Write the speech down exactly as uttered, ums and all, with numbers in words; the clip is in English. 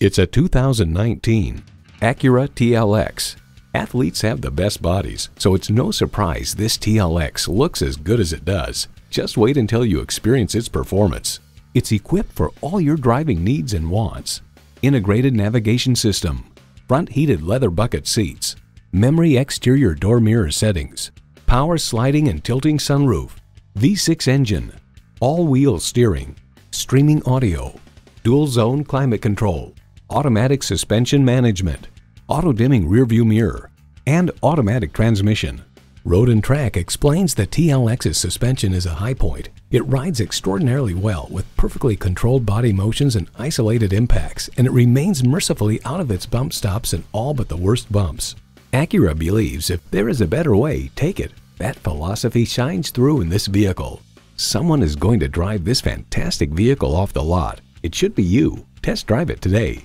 It's a two thousand nineteen Acura T L X. Athletes have the best bodies, so it's no surprise this T L X looks as good as it does. Just wait until you experience its performance. It's equipped for all your driving needs and wants. Integrated navigation system, front heated leather bucket seats, memory exterior door mirror settings, power sliding and tilting sunroof, V six engine, all-wheel steering, streaming audio, dual zone climate control, automatic suspension management, auto-dimming rearview mirror, and automatic transmission. Road and Track explains the T L X's suspension is a high point. It rides extraordinarily well with perfectly controlled body motions and isolated impacts, and it remains mercifully out of its bump stops and all but the worst bumps. Acura believes if there is a better way, take it. That philosophy shines through in this vehicle. Someone is going to drive this fantastic vehicle off the lot. It should be you. Test drive it today.